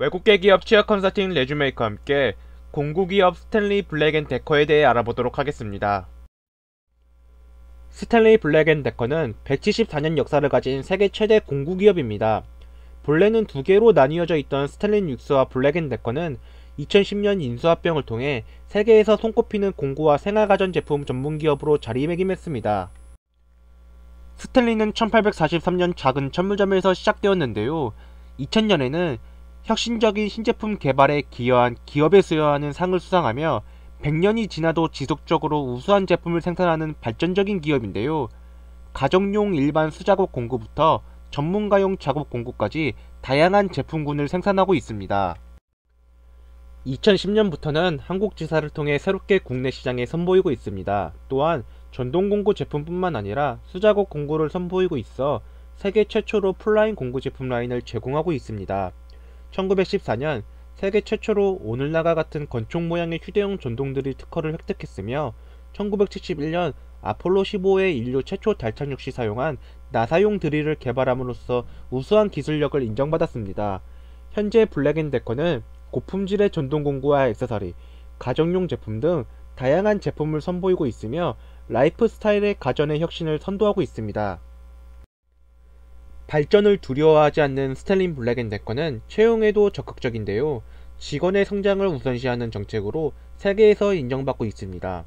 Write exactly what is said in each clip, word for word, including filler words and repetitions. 외국계 기업 취업 컨설팅 레주메이크와 함께 공구기업 스탠리 블랙 앤 데커에 대해 알아보도록 하겠습니다. 스탠리 블랙 앤 데커는 백칠십사 년 역사를 가진 세계 최대 공구기업입니다. 본래는 두 개로 나뉘어져 있던 스탠리 뉴스와 블랙 앤 데커는 이천십 년 인수합병을 통해 세계에서 손꼽히는 공구와 생활가전제품 전문기업으로 자리매김했습니다. 스탠리는 천팔백사십삼 년 작은 천물점에서 시작되었는데요. 이천 년에는 혁신적인 신제품 개발에 기여한 기업에 수여하는 상을 수상하며 백 년이 지나도 지속적으로 우수한 제품을 생산하는 발전적인 기업인데요. 가정용 일반 수작업 공구부터 전문가용 작업 공구까지 다양한 제품군을 생산하고 있습니다. 이천십 년부터는 한국지사를 통해 새롭게 국내 시장에 선보이고 있습니다. 또한 전동공구 제품뿐만 아니라 수작업 공구를 선보이고 있어 세계 최초로 플라잉 공구 제품 라인을 제공하고 있습니다. 천구백십사 년 세계 최초로 오늘날과 같은 건축 모양의 휴대용 전동드릴 특허를 획득했으며 천구백칠십일 년 아폴로 십오의 인류 최초 달 착륙 시 사용한 나사용 드릴을 개발함으로써 우수한 기술력을 인정받았습니다. 현재 블랙 앤 데커는 고품질의 전동공구와 액세서리, 가정용 제품 등 다양한 제품을 선보이고 있으며 라이프스타일의 가전의 혁신을 선도하고 있습니다. 발전을 두려워하지 않는 스탠리 블랙 앤 데커는 채용에도 적극적인데요. 직원의 성장을 우선시하는 정책으로 세계에서 인정받고 있습니다.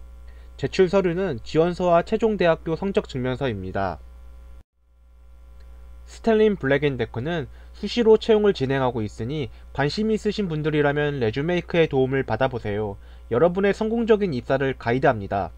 제출 서류는 지원서와 세종대학교 성적증명서입니다. 스탠리 블랙 앤 데커는 수시로 채용을 진행하고 있으니 관심 있으신 분들이라면 레주메이크의 도움을 받아보세요. 여러분의 성공적인 입사를 가이드합니다.